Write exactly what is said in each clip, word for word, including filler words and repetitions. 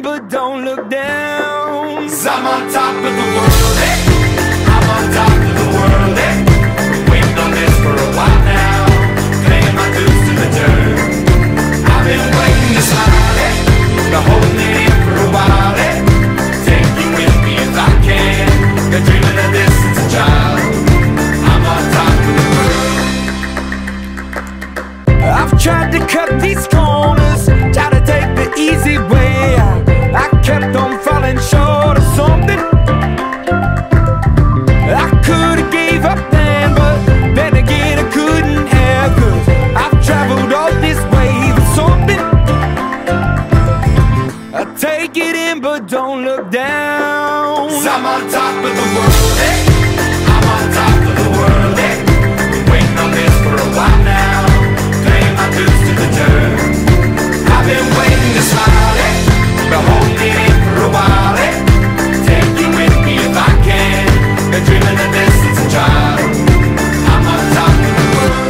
man, but don't look down. 'Cause I'm on top of the world, eh? I'm on top of the world, eh? Waiting on this for a while now, paying my dues to the dirt. I've been waiting to smile, eh? Been holding it in for a while, eh? Take you with me if I can. Been dreaming of this since a child. I'm on top of the world. I've tried to cut these corners, tried to take the easy way. I kept on falling short of something. I could've gave up then, but then again I couldn't have, 'cause I've traveled all this way for something. I take it in, but don't look down. 'Cause I'm on top of the world, hey. I'm on top of the world, hey. Been waiting on this for a while now, paying my dues to the dirt. I've been waiting to smile, hey. Been holding it in for a while, eh? Take you with me if I can. Been dreaming of this since a child. I'm on top of the world.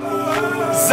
'Cause